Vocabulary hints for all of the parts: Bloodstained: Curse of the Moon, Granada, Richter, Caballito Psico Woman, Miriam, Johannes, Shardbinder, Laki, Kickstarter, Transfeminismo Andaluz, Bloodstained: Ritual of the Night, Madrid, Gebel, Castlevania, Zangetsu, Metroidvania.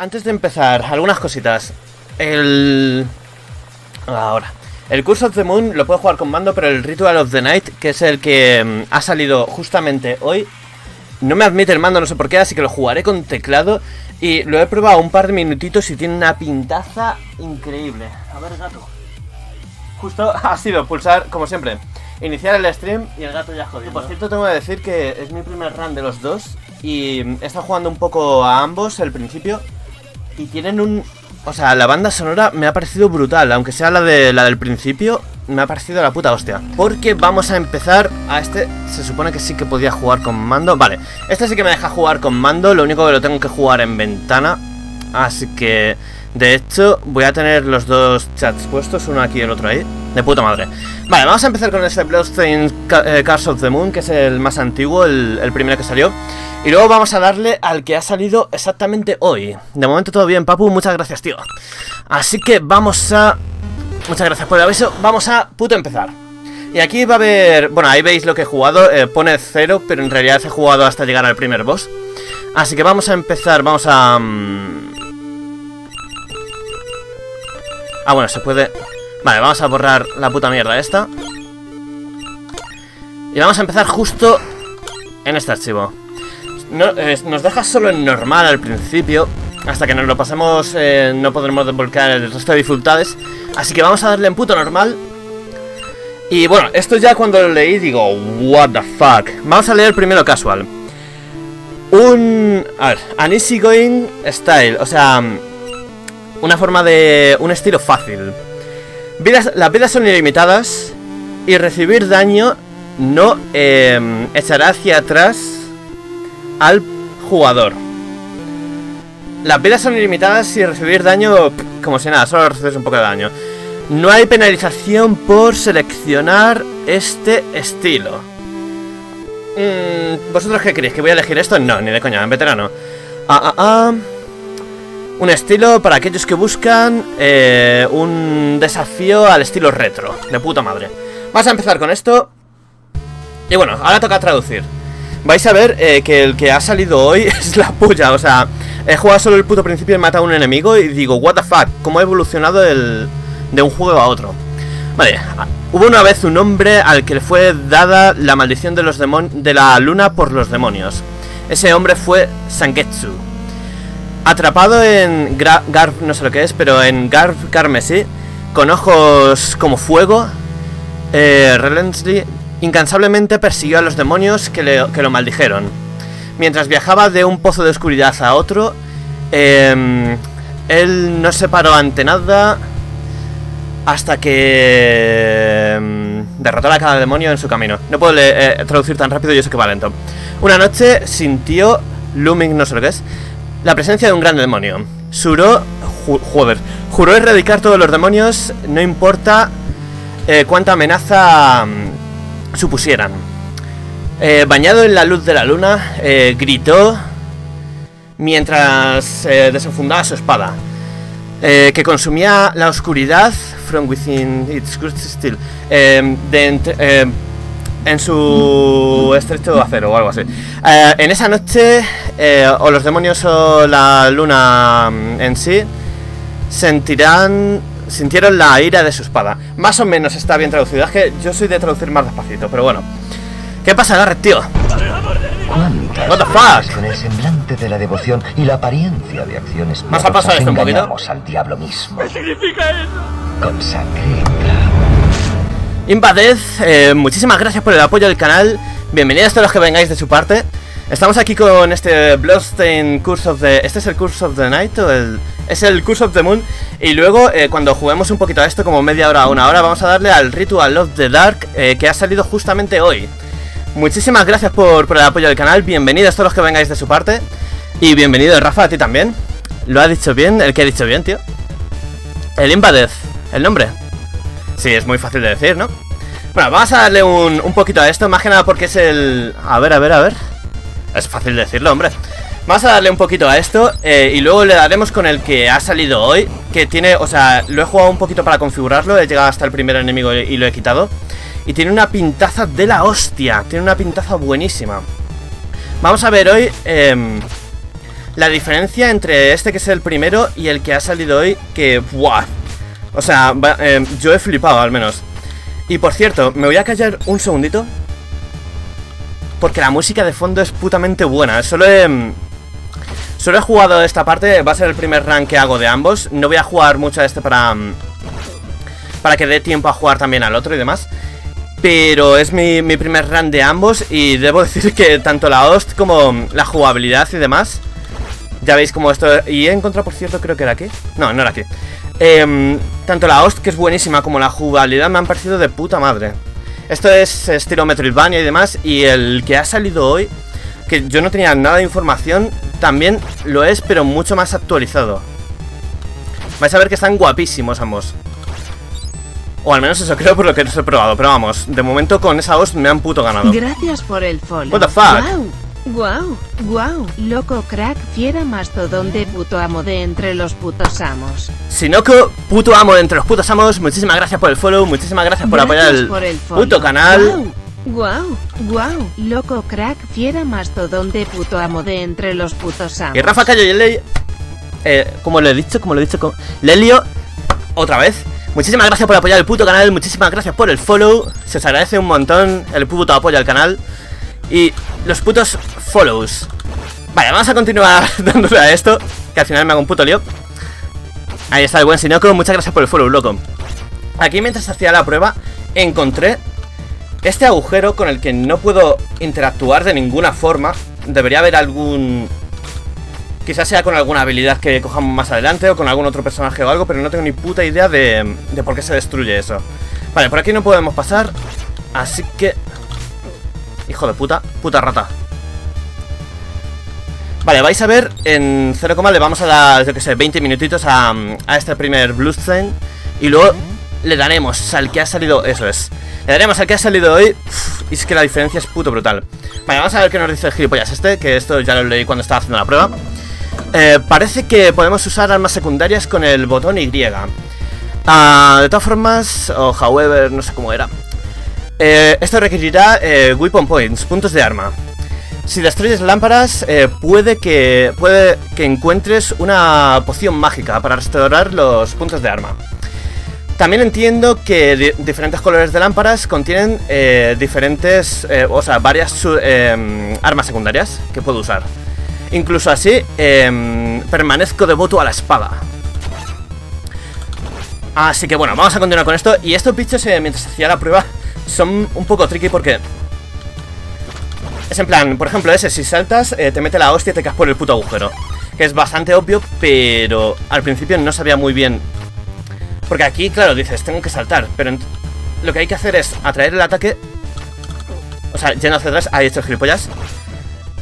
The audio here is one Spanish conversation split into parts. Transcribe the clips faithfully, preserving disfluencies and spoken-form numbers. Antes de empezar, algunas cositas. El... Ahora. El Curse of the Moon lo puedo jugar con mando, pero el Ritual of the Night, que es el que um, ha salido justamente hoy, no me admite el mando, no sé por qué, así que lo jugaré con teclado. Y lo he probado un par de minutitos y tiene una pintaza increíble. A ver, gato. Justo ha sido pulsar, como siempre, iniciar el stream y el gato ya jodido. Por cierto, tengo que decir que es mi primer run de los dos y he estado jugando un poco a ambos al principio y tienen un... O sea, la banda sonora me ha parecido brutal, aunque sea la de la del principio, me ha parecido la puta hostia. Porque vamos a empezar a este, se supone que sí que podía jugar con mando, vale. Este sí que me deja jugar con mando, lo único que lo tengo que jugar en ventana. Así que, de hecho, voy a tener los dos chats puestos, uno aquí y el otro ahí. De puta madre. Vale, vamos a empezar con este Bloodstained Curse of the Moon, que es el más antiguo, el, el primero que salió. Y luego vamos a darle al que ha salido exactamente hoy. De momento todo bien, Papu, muchas gracias, tío. Así que vamos a... Muchas gracias por el aviso, vamos a puto empezar. Y aquí va a haber... Bueno, ahí veis lo que he jugado, eh, pone cero, pero en realidad he jugado hasta llegar al primer boss. Así que vamos a empezar, vamos a... Ah, bueno, se puede... Vale, vamos a borrar la puta mierda esta. Y vamos a empezar justo en este archivo. No, eh, nos deja solo en normal al principio. Hasta que nos lo pasemos, eh, no podremos desbloquear el resto de dificultades. Así que vamos a darle en puto normal. Y bueno, esto ya cuando lo leí digo, what the fuck. Vamos a leer primero casual. Un... A ver, an easy going style. O sea, una forma de... un estilo fácil. Vidas, las vidas son ilimitadas. Y recibir daño no eh, echará hacia atrás al jugador. Las vidas son ilimitadas y recibir daño como si nada, solo recibes un poco de daño. No hay penalización por seleccionar este estilo. mm, ¿Vosotros qué queréis? ¿Que voy a elegir esto? No, ni de coña, en veterano. ah, ah, ah. Un estilo para aquellos que buscan eh, un desafío al estilo retro. De puta madre. Vamos a empezar con esto. Y bueno, ahora toca traducir. Vais a ver eh, que el que ha salido hoy es la puya, o sea, he jugado solo el puto principio y he matado a un enemigo y digo, what the fuck, cómo ha evolucionado el, de un juego a otro. Vale, hubo una vez un hombre al que le fue dada la maldición de, los demon de la luna por los demonios. Ese hombre fue Zangetsu. Atrapado en Gra Garf, no sé lo que es, pero en Garf carmesí, con ojos como fuego, eh, relentlessly... incansablemente persiguió a los demonios que, le, que lo maldijeron. Mientras viajaba de un pozo de oscuridad a otro, eh, él no se paró ante nada hasta que eh, derrotó a cada demonio en su camino. No puedo leer, eh, traducir tan rápido, yo sé que va lento. Una noche sintió Looming, no sé lo que es, la presencia de un gran demonio. Juró, ju, joder, juró erradicar todos los demonios, no importa eh, cuánta amenaza... supusieran. Eh, bañado en la luz de la luna, eh, gritó mientras eh, desenfundaba su espada, eh, que consumía la oscuridad from within its still, eh, de entre, eh, en su estrecho acero o algo así. Eh, en esa noche, eh, o los demonios o la luna en sí sentirán... sintieron la ira de su espada. Más o menos está bien traducido. Es que yo soy de traducir más despacito, pero bueno. ¿Qué pasa, Garrett, tío? What the fuck. Con el semblante de la devoción y la apariencia de acciones. Más al paso de esto un poquito. Al diablo mismo. ¿Qué significa eso? Invaded, eh, muchísimas gracias por el apoyo al canal. Bienvenidos todos los que vengáis de su parte. Estamos aquí con este Bloodstained Curse of the... ¿Este es el Curse of the Night o el...? Es el Curse of the Moon. Y luego, eh, cuando juguemos un poquito a esto, como media hora o una hora, vamos a darle al Ritual of the Dark, eh, que ha salido justamente hoy. Muchísimas gracias por, por el apoyo del canal. Bienvenidos todos los que vengáis de su parte. Y bienvenido, Rafa, a ti también. ¿Lo ha dicho bien? ¿El que ha dicho bien, tío? El Invadez, el nombre. Sí, es muy fácil de decir, ¿no? Bueno, vamos a darle un, un poquito a esto. Más que nada porque es el... A ver, a ver, a ver. Es fácil decirlo, hombre. Vamos a darle un poquito a esto, eh, y luego le daremos con el que ha salido hoy. Que tiene, o sea, lo he jugado un poquito para configurarlo. He llegado hasta el primer enemigo y lo he quitado. Y tiene una pintaza de la hostia. Tiene una pintaza buenísima. Vamos a ver hoy eh, la diferencia entre este que es el primero y el que ha salido hoy, que ¡buah! O sea, va, eh, yo he flipado al menos. Y por cierto, me voy a callar un segundito, porque la música de fondo es putamente buena. Solo he... Solo he jugado esta parte, va a ser el primer rank que hago de ambos. No voy a jugar mucho a este para... Para que dé tiempo a jugar también al otro y demás. Pero es mi, mi primer run de ambos y debo decir que tanto la host como la jugabilidad y demás. Ya veis como esto... Y he encontrado, por cierto, creo que era aquí. No, no era aquí. Eh, tanto la host, que es buenísima, como la jugabilidad me han parecido de puta madre. Esto es estilo Metroidvania y demás. Y el que ha salido hoy, que yo no tenía nada de información, también lo es, pero mucho más actualizado. Vais a ver que están guapísimos ambos. O al menos eso creo por lo que os he probado. Pero vamos, de momento con esa voz me han puto ganado. Gracias por el follow. What the fuck. Guau, wow, guau, wow, loco crack, fiera mastodonte, puto amo de entre los putos amos. Sinoco, puto amo de entre los putos amos. Muchísimas gracias por el follow, muchísimas gracias por gracias apoyar el, por el puto canal. Guau, wow, guau, wow, loco crack, fiera mastodonte, puto amo de entre los putos amos. Y Rafa Cayo y Lelio, eh, como lo he dicho, como lo he dicho, como... Lelio, otra vez. Muchísimas gracias por apoyar el puto canal, muchísimas gracias por el follow. Se os agradece un montón el puto apoyo al canal y los putos follows. Vale, vamos a continuar dándole a esto, que al final me hago un puto lío. Ahí está el buen Sinoco, muchas gracias por el follow, loco. Aquí mientras hacía la prueba encontré este agujero con el que no puedo interactuar de ninguna forma. Debería haber algún... Quizás sea con alguna habilidad que cojamos más adelante o con algún otro personaje o algo, pero no tengo ni puta idea de, de por qué se destruye eso. Vale, por aquí no podemos pasar, así que... Hijo de puta, puta rata. Vale, vais a ver, en cero coma le vamos a dar, yo que sé, veinte minutitos a, a este primer Bloodstained. Y luego le daremos al que ha salido, eso es, le daremos al que ha salido hoy. Uf, y es que la diferencia es puto brutal. Vale, vamos a ver qué nos dice el gilipollas este, que esto ya lo leí cuando estaba haciendo la prueba. Eh, parece que podemos usar armas secundarias con el botón Y. Uh, de todas formas, o oh, however, no sé cómo era. Eh, esto requerirá eh, weapon points, puntos de arma. Si destruyes lámparas, eh, puede que puede que encuentres una poción mágica para restaurar los puntos de arma. También entiendo que di diferentes colores de lámparas contienen eh, diferentes, eh, o sea, varias eh, armas secundarias que puedo usar. Incluso así, eh, permanezco devoto a la espada. Así que bueno, vamos a continuar con esto. Y estos bichos, eh, mientras hacía la prueba, son un poco tricky porque... Es en plan, por ejemplo ese, si saltas, eh, te mete la hostia y te caes por el puto agujero. Que es bastante obvio, pero al principio no sabía muy bien. Porque aquí, claro, dices, tengo que saltar, pero lo que hay que hacer es atraer el ataque. O sea, yendo hacia atrás, ahí estos gilipollas.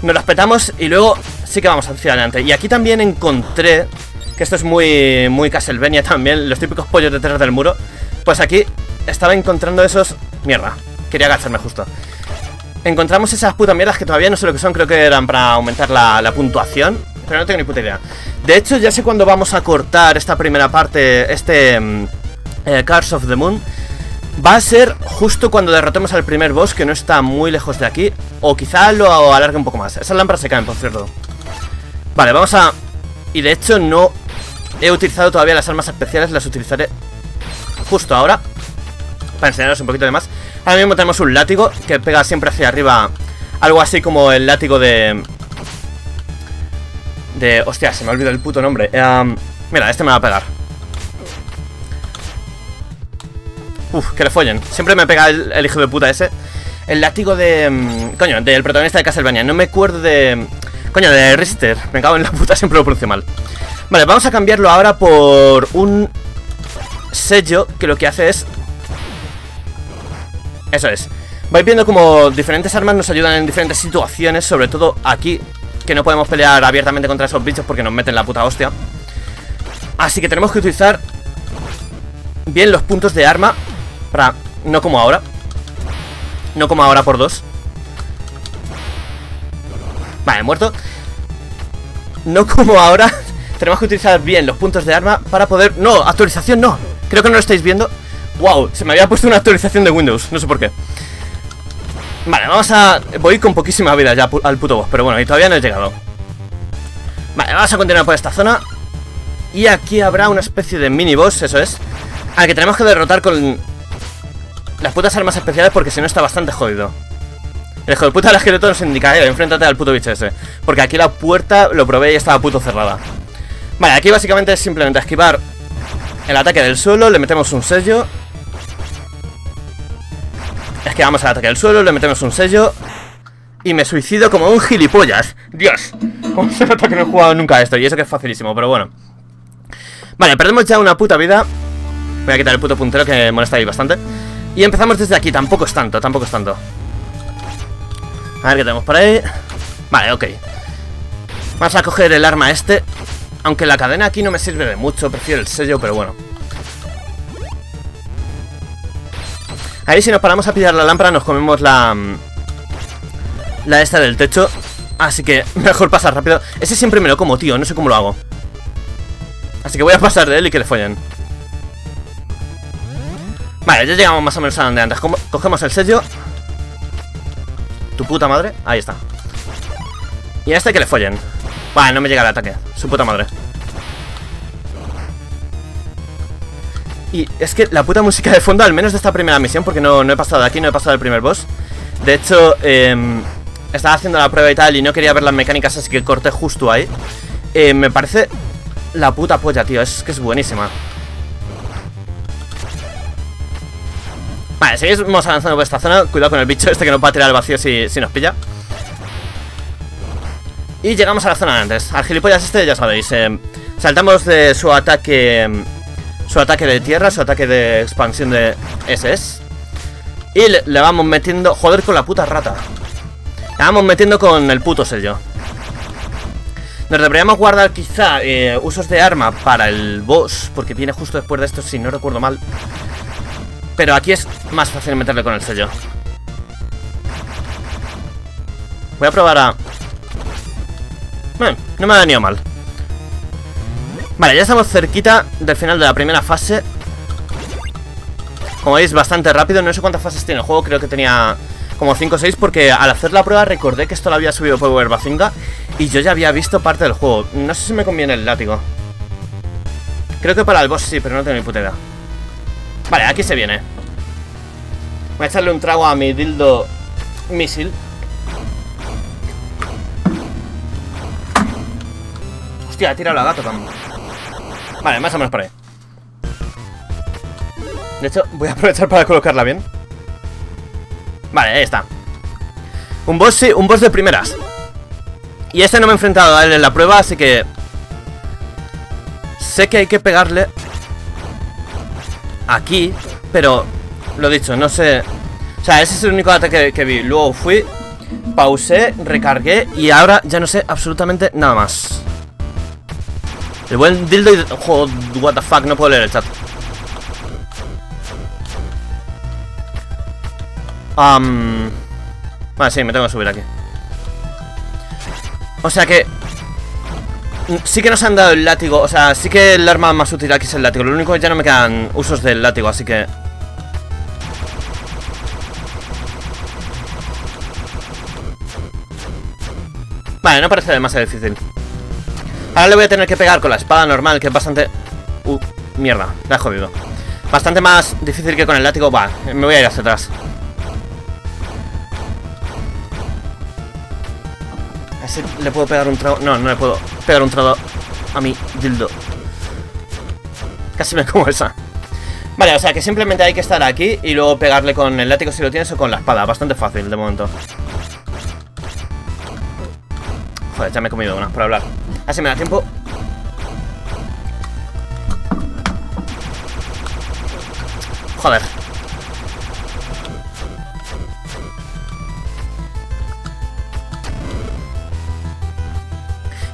Nos las petamos y luego sí que vamos hacia adelante. Y aquí también encontré, que esto es muy muy Castlevania también, los típicos pollos detrás del muro. Pues aquí estaba encontrando esos... Mierda, quería agacharme justo. Encontramos esas putas mierdas que todavía no sé lo que son, creo que eran para aumentar la, la puntuación, pero no tengo ni puta idea. De hecho, ya sé cuándo vamos a cortar esta primera parte, este... Eh, Curse of the Moon. Va a ser justo cuando derrotemos al primer boss, que no está muy lejos de aquí. O quizá lo alargue un poco más. Esas lámparas se caen, por cierto. Vale, vamos a... Y de hecho no he utilizado todavía las armas especiales. Las utilizaré justo ahora, para enseñaros un poquito de más. Ahora mismo tenemos un látigo que pega siempre hacia arriba. Algo así como el látigo de... De... Hostia, se me ha olvidado el puto nombre. um, Mira, este me va a pegar. Uf, que le follen. Siempre me pega el, el hijo de puta ese. El látigo de... Mmm, coño, del protagonista de Castlevania. No me acuerdo de... Coño, de Richter. Me cago en la puta, siempre lo pronuncio mal. Vale, vamos a cambiarlo ahora por un sello que lo que hace es... Eso es. Vais viendo como diferentes armas nos ayudan en diferentes situaciones, sobre todo aquí, que no podemos pelear abiertamente contra esos bichos porque nos meten la puta hostia. Así que tenemos que utilizar bien los puntos de arma. Para... No como ahora. No como ahora por dos. Vale, muerto. No como ahora. Tenemos que utilizar bien los puntos de arma para poder... No, actualización no. Creo que no lo estáis viendo. Wow, se me había puesto una actualización de Windows. No sé por qué. Vale, vamos a... Voy con poquísima vida ya al puto boss. Pero bueno, y todavía no he llegado. Vale, vamos a continuar por esta zona. Y aquí habrá una especie de mini boss, eso es, al que tenemos que derrotar con las putas armas especiales, porque si no está bastante jodido. El hijo de puta del esqueleto nos indica, eh, enfréntate al puto bicho ese, porque aquí la puerta lo probé y estaba puto cerrada. Vale, aquí básicamente es simplemente esquivar el ataque del suelo, le metemos un sello. Esquivamos el ataque del suelo, le metemos un sello. Y me suicido como un gilipollas. Dios, cómo se nota que no he jugado nunca a esto, y eso que es facilísimo, pero bueno. Vale, perdemos ya una puta vida. Voy a quitar el puto puntero que me molesta ahí bastante. Y empezamos desde aquí, tampoco es tanto, tampoco es tanto. A ver qué tenemos por ahí. Vale, ok. Vamos a coger el arma este. Aunque la cadena aquí no me sirve de mucho, prefiero el sello, pero bueno. Ahí si nos paramos a pillar la lámpara nos comemos la... La esta del techo. Así que mejor pasar rápido. Ese siempre me lo como, tío, no sé cómo lo hago. Así que voy a pasar de él y que le follen. Vale, ya llegamos más o menos a donde antes. Cogemos el sello. Tu puta madre, ahí está. Y a este que le follen. Vale, no me llega el ataque, su puta madre. Y es que la puta música de fondo, al menos de esta primera misión, porque no, no he pasado de aquí, no he pasado del primer boss. De hecho, eh, estaba haciendo la prueba y tal y no quería ver las mecánicas, así que corté justo ahí. eh, Me parece la puta polla, tío, es que es buenísima. Vale, seguimos avanzando por esta zona. Cuidado con el bicho este que nos va a tirar al vacío si, si nos pilla. Y llegamos a la zona de antes. Al gilipollas este ya sabéis, eh, saltamos de su ataque, su ataque de tierra, su ataque de expansión de S S. Y le, le vamos metiendo, joder, con la puta rata. Le vamos metiendo con el puto sello. Nos deberíamos guardar quizá eh, usos de arma para el boss, porque viene justo después de esto si no recuerdo mal. Pero aquí es más fácil meterle con el sello. Voy a probar a... Bueno, no me ha venido mal. Vale, ya estamos cerquita del final de la primera fase. Como veis, bastante rápido. No sé cuántas fases tiene el juego, creo que tenía como cinco o seis, porque al hacer la prueba recordé que esto lo había subido Power Bazinga y yo ya había visto parte del juego. No sé si me conviene el látigo. Creo que para el boss sí, pero no tengo ni puta idea. Vale, aquí se viene. Voy a echarle un trago a mi dildo misil. Hostia, he tirado la gato también. Vale, más o menos por ahí. De hecho, voy a aprovechar para colocarla bien. Vale, ahí está. Un boss, sí, un boss de primeras. Y este no me he enfrentado a él en la prueba, así que... Sé que hay que pegarle... Aquí, pero... Lo dicho, no sé... O sea, ese es el único ataque que, que vi. Luego fui, pausé, recargué y ahora ya no sé absolutamente nada más. El buen dildo y... Joder, what the fuck, no puedo leer el chat. Um... Vale, sí, me tengo que subir aquí. O sea que... Sí que nos han dado el látigo, o sea, sí que el arma más útil aquí es el látigo. Lo único que ya no me quedan usos del látigo, así que... Vale, no parece demasiado difícil. Ahora le voy a tener que pegar con la espada normal, que es bastante... Uh, mierda, la he jodido. Bastante más difícil que con el látigo. Va, me voy a ir hacia atrás. ¿A ese le puedo pegar un trago? No, no le puedo pegar un trago a mi dildo. Casi me como esa. Vale, o sea que simplemente hay que estar aquí y luego pegarle con el látigo si lo tienes o con la espada. Bastante fácil de momento. Joder, ya me he comido una por hablar. Así me da tiempo. Joder.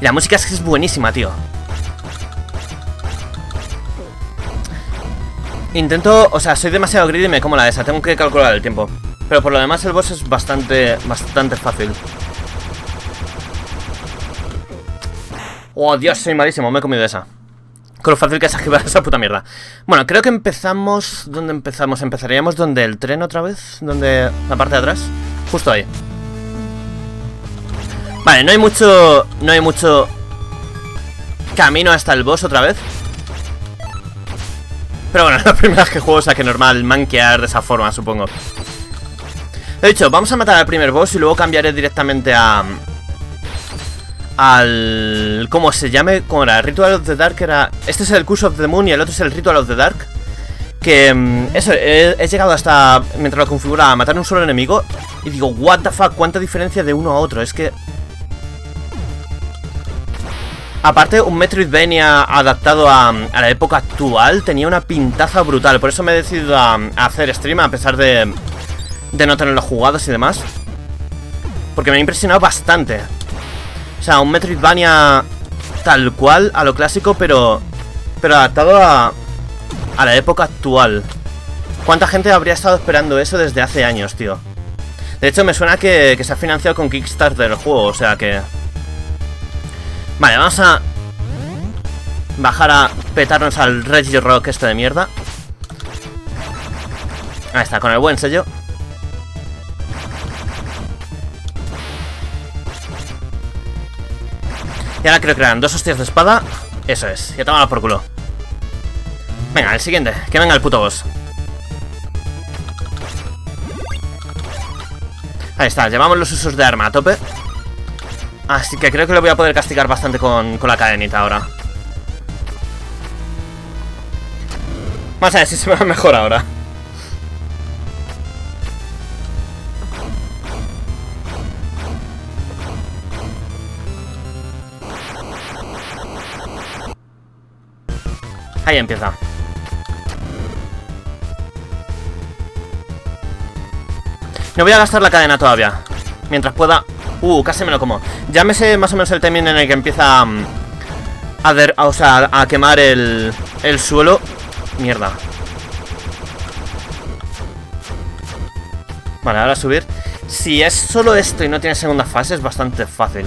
Y la música es que es buenísima, tío. Intento... O sea, soy demasiado greedy y me como la de esa. Tengo que calcular el tiempo. Pero por lo demás el boss es bastante... Bastante fácil. Oh, Dios, soy malísimo, me he comido esa. Con lo fácil que es esquivar esa puta mierda. Bueno, creo que empezamos... ¿Dónde empezamos? Empezaríamos donde el tren otra vez. Donde... La parte de atrás. Justo ahí. Vale, no hay mucho... No hay mucho camino hasta el boss otra vez. Pero bueno, la primera vez que juego, o sea que normal manquear de esa forma, supongo. De hecho, vamos a matar al primer boss y luego cambiaré directamente a... al... ¿cómo se llame? ¿Cómo era? Ritual of the Dark era... Este es el Curse of the Moon y el otro es el Ritual of the Dark. Que... eso, he, he llegado hasta... mientras lo configuraba, a matar un solo enemigo. Y digo, what the fuck, cuánta diferencia de uno a otro. Es que... aparte, un Metroidvania adaptado a, a la época actual tenía una pintaza brutal. Por eso me he decidido a, a hacer stream, a pesar de, de no tener los jugados y demás. Porque me ha impresionado bastante. O sea, un Metroidvania tal cual, a lo clásico, pero, pero adaptado a, a la época actual. ¿Cuánta gente habría estado esperando eso desde hace años, tío? De hecho, me suena que, que se ha financiado con Kickstarter el juego, o sea que... Vale, vamos a bajar a petarnos al Reggie Rock este de mierda. Ahí está, con el buen sello. Y ahora creo que eran dos hostias de espada. Eso es, ya tomarlo por culo. Venga, el siguiente, que venga el puto boss. Ahí está, llevamos los usos de arma a tope. Así que creo que lo voy a poder castigar bastante con, con la cadenita ahora. Vamos a ver si se me va mejor ahora. Ahí empieza. No voy a gastar la cadena todavía. Mientras pueda... Uh, casi me lo como. Ya me sé más o menos el timing en el que empieza a, a, der, a, o sea, a quemar el, el suelo. Mierda. Vale, ahora subir. Si es solo esto y no tiene segunda fase, es bastante fácil.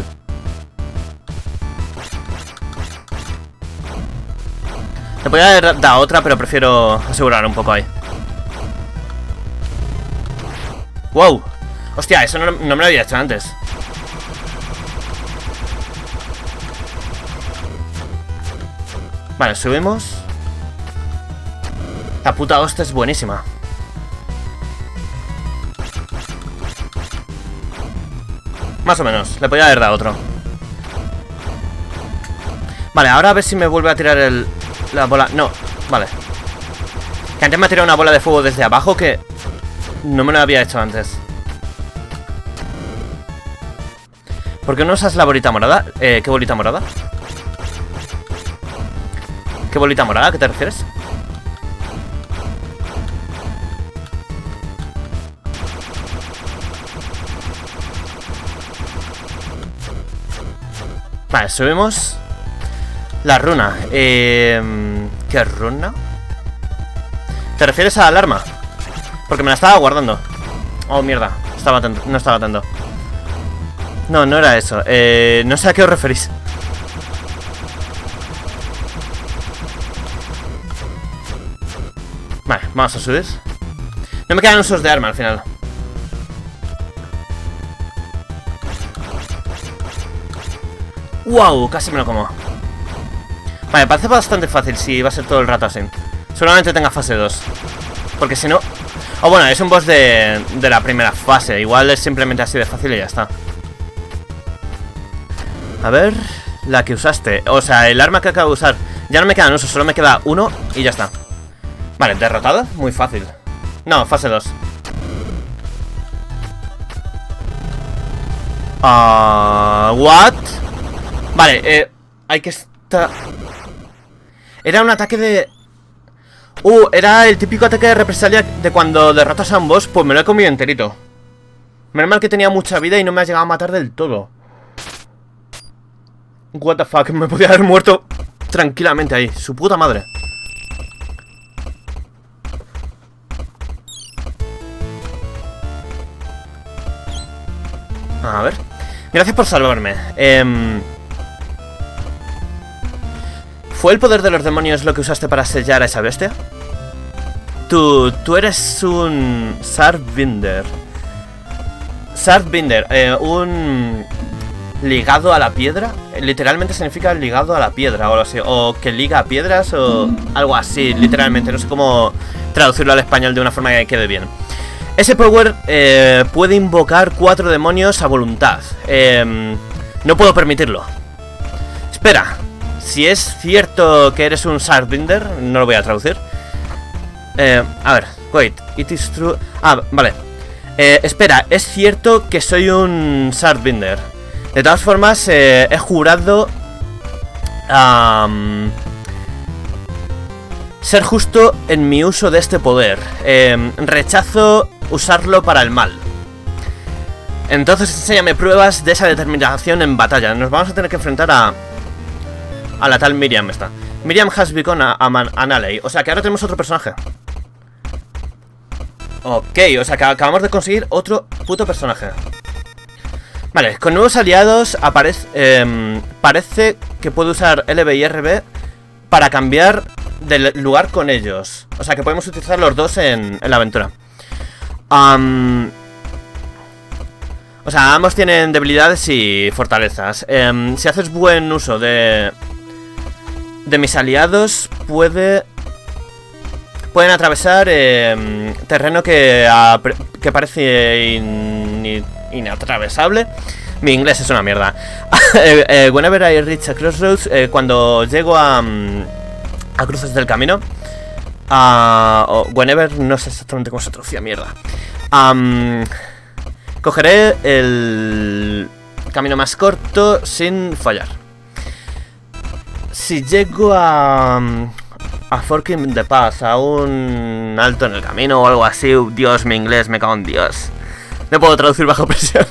Te podría haber dado otra, pero prefiero asegurar un poco ahí. Wow. Hostia, eso no, no me lo había hecho antes. Vale, subimos. La puta hostia es buenísima. Más o menos, le podía haber dado otro. Vale, ahora a ver si me vuelve a tirar el... la bola... No, vale. Que antes me ha tirado una bola de fuego desde abajo que... no me lo había hecho antes. ¿Por qué no usas la bolita morada? Eh, ¿qué bolita morada? ¿Qué bolita morada? ¿A qué te refieres? Vale, subimos. La runa. Eh, ¿Qué runa? ¿Te refieres a la alarma? Porque me la estaba guardando. Oh, mierda. Estaba atento. No estaba atento. No, no era eso. Eh, no sé a qué os referís. Vale, vamos a subir. No me quedan usos de arma al final. ¡Wow! Casi me lo como. Vale, parece bastante fácil si va a ser todo el rato así. Solamente tenga fase dos. Porque si no... Oh, bueno, es un boss de, de la primera fase. Igual es simplemente así de fácil y ya está. A ver... la que usaste. O sea, el arma que acabo de usar. Ya no me quedan usos, solo me queda uno y ya está. Vale, derrotada, muy fácil. No, fase dos. Ah, uh, what? Vale, eh, hay que estar... Era un ataque de... Uh, era el típico ataque de represalia de cuando derrotas a un boss. Pues me lo he comido enterito. Menos mal que tenía mucha vida y no me ha llegado a matar del todo. What the fuck, me podía haber muerto tranquilamente ahí, su puta madre. A ver. Gracias por salvarme. Eh... ¿Fue el poder de los demonios lo que usaste para sellar a esa bestia? Tú, tú eres un... Shardbinder. Shardbinder, eh, un... ligado a la piedra. Literalmente significa ligado a la piedra, o lo sé, o que liga a piedras o algo así, literalmente. No sé cómo traducirlo al español de una forma que quede bien. Ese power eh, puede invocar cuatro demonios a voluntad. Eh, no puedo permitirlo. Espera, si es cierto que eres un Shardbinder, no lo voy a traducir. Eh, a ver, wait, it is true... Ah, vale. Eh, espera, es cierto que soy un Shardbinder. De todas formas, eh, he jurado... Um, ser justo en mi uso de este poder. Eh, rechazo usarlo para el mal. Entonces enséñame pruebas de esa determinación en batalla. Nos vamos a tener que enfrentar a... a la tal Miriam esta. Miriam has become a, a man, an ally. O sea que ahora tenemos otro personaje. Ok, o sea que acabamos de conseguir otro puto personaje. Vale, con nuevos aliados aparece eh, parece que puedo usar L B y R B para cambiar de lugar con ellos. O sea que podemos utilizar los dos en, en la aventura. Um, o sea, ambos tienen debilidades y fortalezas. Eh, si haces buen uso de... de mis aliados puede pueden atravesar eh, terreno que, a, que parece in, in, inatravesable. Mi inglés es una mierda. eh, eh, whenever I reach a crossroads, eh, cuando llego a, a cruces del camino, a, o whenever, no sé exactamente cómo se traducía, mierda. Um, cogeré el camino más corto sin fallar. Si llego a... a Forking the Path, a un alto en el camino o algo así... Dios, mi inglés, me cago en Dios. No puedo traducir bajo presión.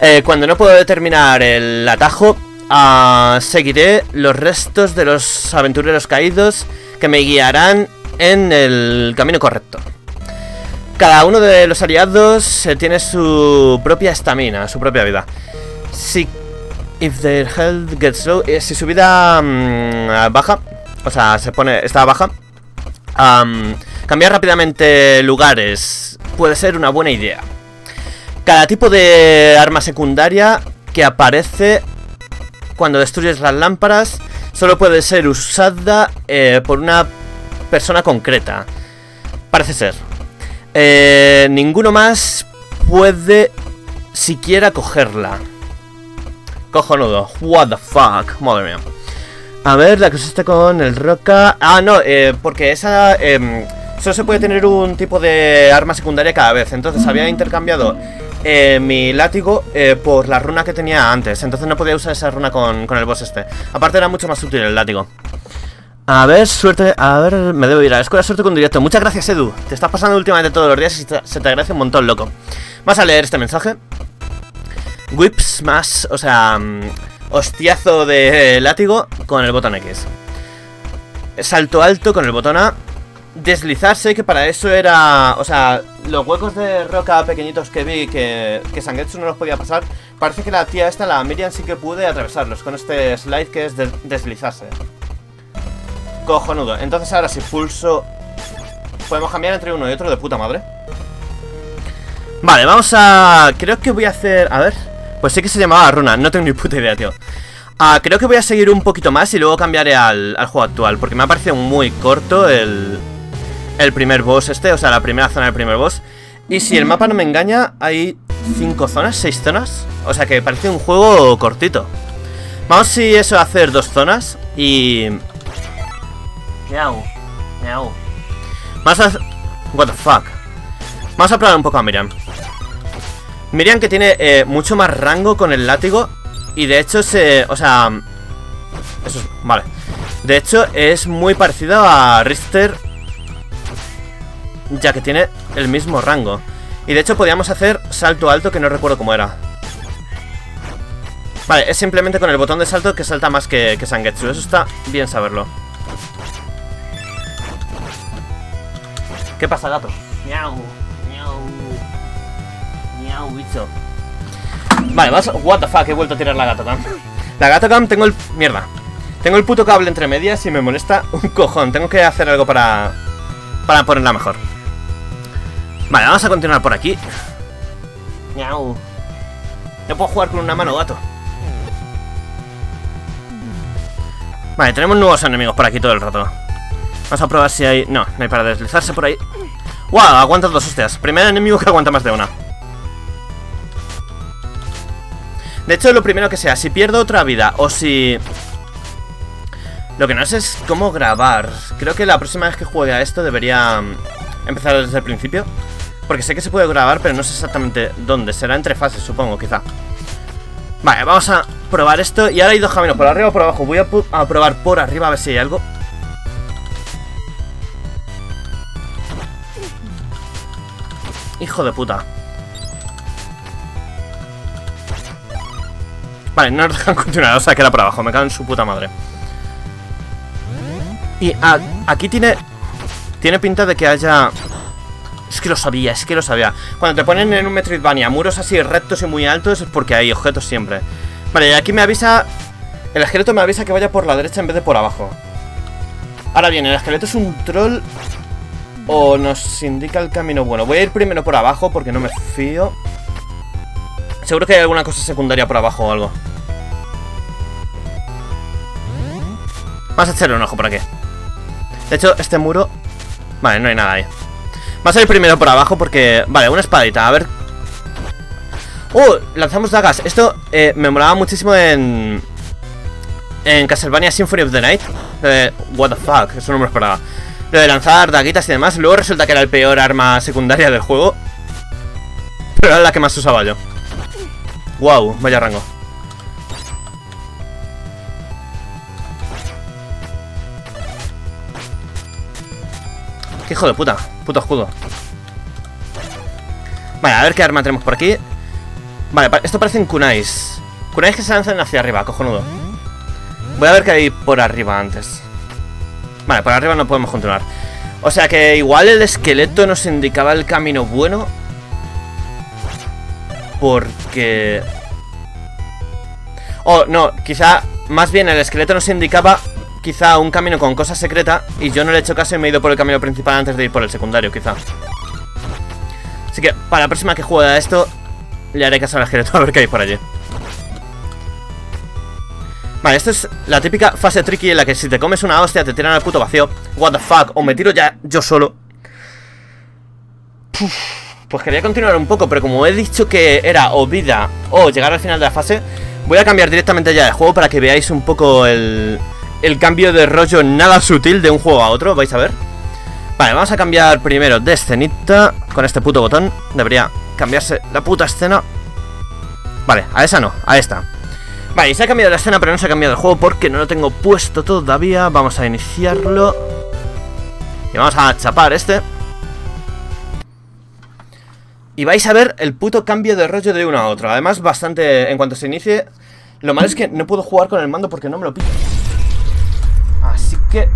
eh, cuando no puedo determinar el atajo, uh, seguiré los restos de los aventureros caídos que me guiarán en el camino correcto. Cada uno de los aliados eh, tiene su propia estamina, su propia vida. Si... If their health gets low, eh, si su vida um, baja, o sea, se pone, está baja, um, cambiar rápidamente lugares puede ser una buena idea. Cada tipo de arma secundaria que aparece cuando destruyes las lámparas solo puede ser usada eh, por una persona concreta, parece ser. Eh, ninguno más puede siquiera cogerla. Cojonudo, what the fuck, madre mía. A ver, la que usaste con el roca... Ah, no, eh, porque esa... Eh, solo se puede tener un tipo de arma secundaria cada vez. Entonces había intercambiado eh, mi látigo eh, por la runa que tenía antes. Entonces no podía usar esa runa con, con el boss este. Aparte era mucho más útil el látigo. A ver, suerte... A ver, me debo ir a la escuela, suerte con directo. Muchas gracias, Edu. Te estás pasando últimamente todos los días y te, se te agradece un montón, loco. Vas a leer este mensaje. Whip Smash, o sea, um, hostiazo de eh, látigo con el botón X. Salto alto con el botón A. Deslizarse, que para eso era... O sea, los huecos de roca pequeñitos que vi que, que Zangetsu no los podía pasar. Parece que la tía esta, la Miriam, sí que pude atravesarlos con este slide que es de deslizarse. Cojonudo. Entonces ahora si pulso... Podemos cambiar entre uno y otro de puta madre. Vale, vamos a... Creo que voy a hacer... A ver... Pues sí que se llamaba runa, no tengo ni puta idea, tío. Ah, creo que voy a seguir un poquito más y luego cambiaré al, al juego actual, porque me ha parecido muy corto el, el primer boss este, o sea, la primera zona del primer boss. Y si el mapa no me engaña, hay cinco zonas, seis zonas. O sea que parece un juego cortito. Vamos si eso a hacer dos zonas y... ¿Qué hago? ¿Qué hago? Vamos a... What the fuck. Vamos a probar un poco a Miriam. Miriam que tiene eh, mucho más rango con el látigo. Y de hecho se... O sea... Eso es... Vale. De hecho es muy parecido a Richter, ya que tiene el mismo rango. Y de hecho podíamos hacer salto alto, que no recuerdo cómo era. Vale, es simplemente con el botón de salto que salta más que, que Zangetsu. Eso está bien saberlo. ¿Qué pasa, gato? Miau. Bicho. Vale, vas... What the fuck, he vuelto a tirar la gatocam. La gatocam tengo el... Mierda. Tengo el puto cable entre medias y me molesta un cojón. Tengo que hacer algo para... Para ponerla mejor. Vale, vamos a continuar por aquí. Miau. No puedo jugar con una mano, gato. Vale, tenemos nuevos enemigos por aquí todo el rato. Vamos a probar si hay... No, no hay para deslizarse por ahí. ¡Wow! Aguanta dos hostias. Primer enemigo que aguanta más de una. De hecho, lo primero que sea, si pierdo otra vida o si... Lo que no sé es cómo grabar. Creo que la próxima vez que juegue a esto debería empezar desde el principio. Porque sé que se puede grabar, pero no sé exactamente dónde. Será entre fases, supongo, quizá. Vale, vamos a probar esto. Y ahora hay dos caminos, por arriba o por abajo. Voy a, a probar por arriba a ver si hay algo. Hijo de puta. Vale, no nos dejan continuar, o sea que era por abajo. Me cago en su puta madre. Y a, aquí tiene... Tiene pinta de que haya... Es que lo sabía, es que lo sabía. Cuando te ponen en un Metroidvania muros así rectos y muy altos es porque hay objetos siempre. Vale, y aquí me avisa... El esqueleto me avisa que vaya por la derecha en vez de por abajo. Ahora bien, el esqueleto es un troll o nos indica el camino bueno. Voy a ir primero por abajo porque no me fío. Seguro que hay alguna cosa secundaria por abajo o algo. Vamos a echarle un ojo por aquí. De hecho, este muro... Vale, no hay nada ahí. Vamos a ir primero por abajo porque... Vale, una espadita, a ver... ¡Oh! Lanzamos dagas. Esto eh, me molaba muchísimo en... En Castlevania Symphony of the Night. Eh, what the fuck, eso no me lo esperaba. Lo de lanzar daguitas y demás. Luego resulta que era el peor arma secundaria del juego, pero era la que más usaba yo. Wow, vaya rango. ¡Qué hijo de puta! Puto escudo. Vale, a ver qué arma tenemos por aquí. Vale, esto parecen kunais. Kunais que se lanzan hacia arriba, cojonudo. Voy a ver qué hay por arriba antes. Vale, por arriba no podemos continuar. O sea que igual el esqueleto nos indicaba el camino bueno. Porque... Oh, no, quizá... Más bien el esqueleto nos indicaba... Quizá un camino con cosa secreta. Y yo no le he hecho caso y me he ido por el camino principal antes de ir por el secundario, quizá. Así que para la próxima que juegue a esto le haré caso al esqueleto a ver qué hay por allí. Vale, esto es la típica fase tricky en la que si te comes una hostia te tiran al puto vacío. What the fuck, o me tiro ya yo solo. Uf, pues quería continuar un poco, pero como he dicho que era o vida o llegar al final de la fase, voy a cambiar directamente ya de juego para que veáis un poco el... El cambio de rollo nada sutil de un juego a otro, vais a ver. Vale, vamos a cambiar primero de escenita. Con este puto botón debería cambiarse la puta escena. Vale, a esa no, a esta. Vale, y se ha cambiado la escena pero no se ha cambiado el juego porque no lo tengo puesto todavía. Vamos a iniciarlo y vamos a chapar este. Y vais a ver el puto cambio de rollo de uno a otro. Además, bastante en cuanto se inicie. Lo malo es que no puedo jugar con el mando porque no me lo pido. Así que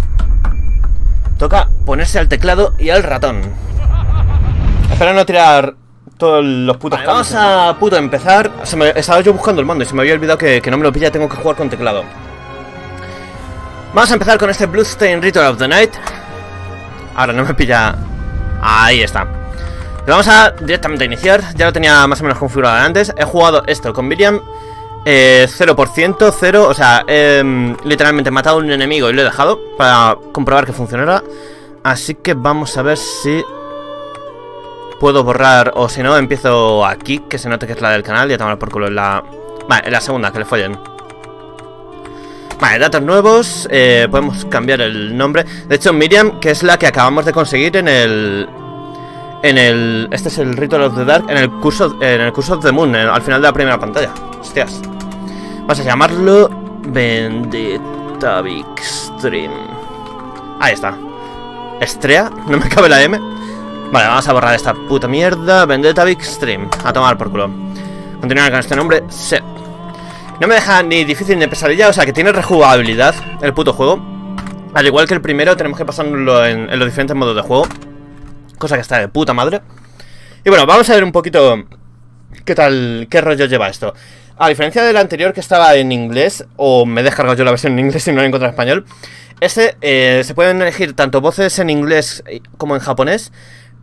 toca ponerse al teclado y al ratón. Espero no tirar todos los putos vale, cambios. Vamos a puto empezar. Se me, estaba yo buscando el mando y se me había olvidado que, que no me lo pilla. Tengo que jugar con teclado. Vamos a empezar con este Bloodstained: Ritual of the Night. Ahora no me pilla. Ahí está. Le vamos a directamente iniciar. Ya lo tenía más o menos configurado antes. He jugado esto con Miriam. Eh, cero por ciento, cero, o sea, eh, literalmente he matado a un enemigo y lo he dejado para comprobar que funcionara. Así que vamos a ver si puedo borrar, o si no, empiezo aquí, que se note que es la del canal. Ya tomar por culo en la... Vale, en la segunda, que le follen. Vale, datos nuevos, eh, podemos cambiar el nombre. De hecho, Miriam, que es la que acabamos de conseguir en el... En el... Este es el Ritual of the Dark, en el curso, en el Curse of the Moon, en, al final de la primera pantalla. Hostias. Vamos a llamarlo Vendetta Big Stream. Ahí está. Estrella, no me cabe la M. Vale, vamos a borrar esta puta mierda. Vendetta Big Stream, a tomar por culo. Continuar con este nombre, sí. No me deja ni difícil ni pesadilla. O sea que tiene rejugabilidad el puto juego. Al igual que el primero, tenemos que pasarlo en, en los diferentes modos de juego. Cosa que está de puta madre. Y bueno, vamos a ver un poquito qué tal, qué rollo lleva esto. A diferencia del anterior que estaba en inglés, o me he descargado yo la versión en inglés y no la he encontrado en español, este eh, se pueden elegir tanto voces en inglés como en japonés,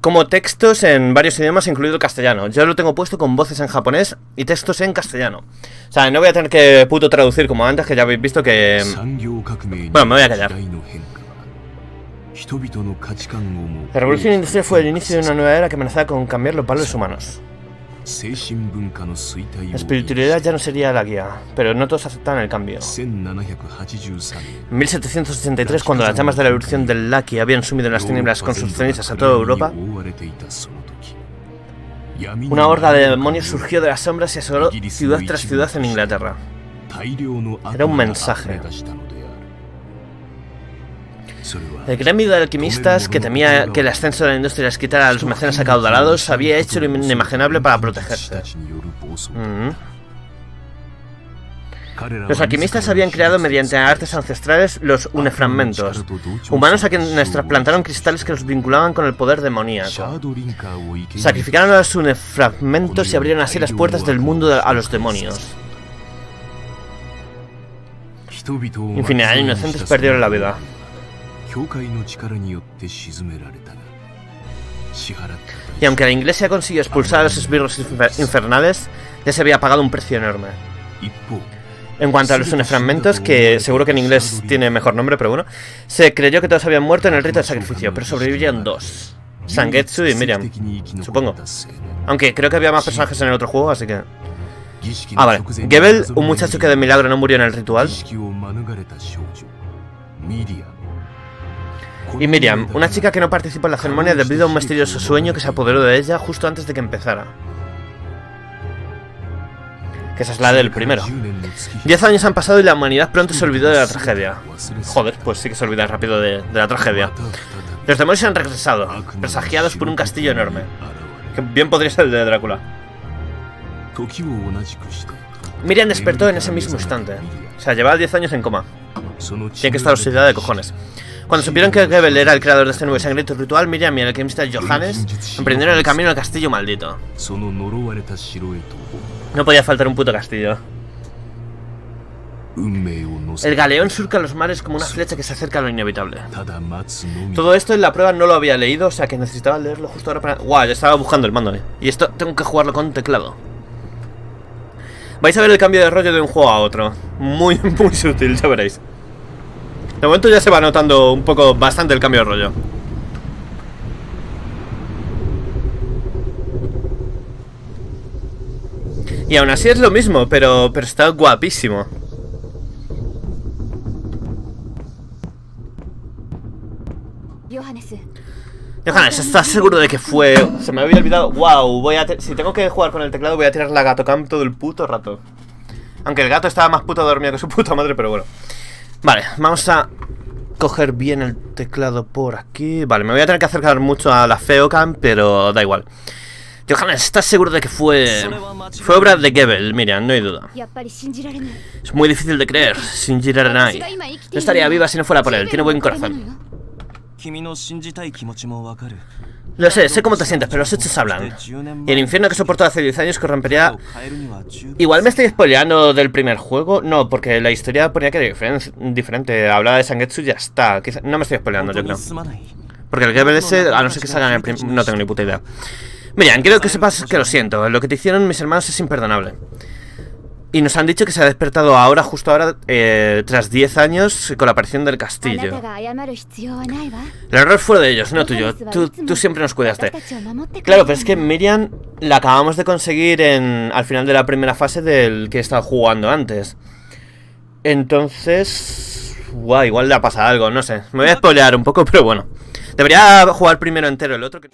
como textos en varios idiomas, incluido el castellano. Yo lo tengo puesto con voces en japonés y textos en castellano. O sea, no voy a tener que puto traducir como antes, que ya habéis visto que... Bueno, me voy a callar. La revolución industrial fue el inicio de una nueva era que amenazaba con cambiar los valores humanos. La espiritualidad ya no sería la guía, pero no todos aceptaban el cambio. En mil setecientos ochenta y tres, cuando las llamas de la erupción del Laki habían sumido en las tinieblas con sus cenizas a toda Europa, una horda de demonios surgió de las sombras y asoló ciudad tras ciudad en Inglaterra. Era un mensaje. El gremio de alquimistas, que temía que el ascenso de la industria les quitara a los mecenas acaudalados, había hecho lo inimaginable para protegerse. Mm-hmm. Los alquimistas habían creado mediante artes ancestrales los unefragmentos, humanos a quienes trasplantaron cristales que los vinculaban con el poder demoníaco. Sacrificaron a los unefragmentos y abrieron así las puertas del mundo a los demonios. Infinidad de inocentes perdieron la vida. Y aunque la iglesia consiguió expulsar a los esbirros infer infernales, ya se había pagado un precio enorme. En cuanto a los unefragmentos, que seguro que en inglés tiene mejor nombre, pero bueno, se creyó que todos habían muerto en el rito de sacrificio, pero sobrevivieron dos: Zangetsu y Miriam, supongo. Aunque creo que había más personajes en el otro juego, así que... Ah, vale. Gebel, un muchacho que de milagro no murió en el ritual. Y Miriam, una chica que no participó en la ceremonia debido a un misterioso sueño que se apoderó de ella justo antes de que empezara. Que esa es la del primero. Diez años han pasado y la humanidad pronto se olvidó de la tragedia. Joder, pues sí que se olvida rápido de, de la tragedia. Los demonios han regresado, presagiados por un castillo enorme. Que bien podría ser el de Drácula. Miriam despertó en ese mismo instante. O sea, llevaba diez años en coma. Tiene que estar oxidada de cojones. Cuando supieron que Gebel era el creador de este nuevo sangriento ritual, Miriam y el alquimista Johannes emprendieron el camino al castillo maldito. No podía faltar un puto castillo. El galeón surca los mares como una flecha que se acerca a lo inevitable. Todo esto en la prueba no lo había leído, o sea que necesitaba leerlo justo ahora para... Guau, yo estaba buscando el mando, eh. Y esto tengo que jugarlo con teclado. Vais a ver el cambio de rollo de un juego a otro. Muy, muy sutil, ya veréis. De momento ya se va notando un poco, bastante el cambio de rollo. Y aún así es lo mismo, pero, pero está guapísimo. Johannes, Johannes, ¿estás seguro de que fue...? Se me había olvidado... Wow, voy a... Si tengo que jugar con el teclado voy a tirar la gato cam todo el puto rato. Aunque el gato estaba más puto dormido que su puta madre, pero bueno. Vale, vamos a coger bien el teclado por aquí. Vale, me voy a tener que acercar mucho a la Feocam, pero da igual. Johannes, ¿estás seguro de que fue... Fue obra de Gebel, Miriam, no hay duda. Es muy difícil de creer, Shinjiranai. No estaría viva si no fuera por él, tiene buen corazón. Lo sé, sé cómo te sientes, pero los hechos hablan. Y el infierno que soportó hace diez años corrompería... Igual me estoy spoileando del primer juego. No, porque la historia ponía que era diferen diferente. Hablaba de Zangetsu y ya está. Quizá... No me estoy spoileando, yo creo. Porque el Gebel ese, a no ser que salga en el primer... No tengo ni puta idea. Miriam, quiero que sepas que lo siento. Lo que te hicieron mis hermanos es imperdonable. Y nos han dicho que se ha despertado ahora, justo ahora, eh, tras diez años, con la aparición del castillo. El error fue de ellos, no tuyo. Tú, tú siempre nos cuidaste. Claro, pero es que Miriam la acabamos de conseguir en, al final de la primera fase del que he estado jugando antes. Entonces... Guau, igual le ha pasado algo, no sé. Me voy a spoilear un poco, pero bueno. Debería jugar primero entero el otro que...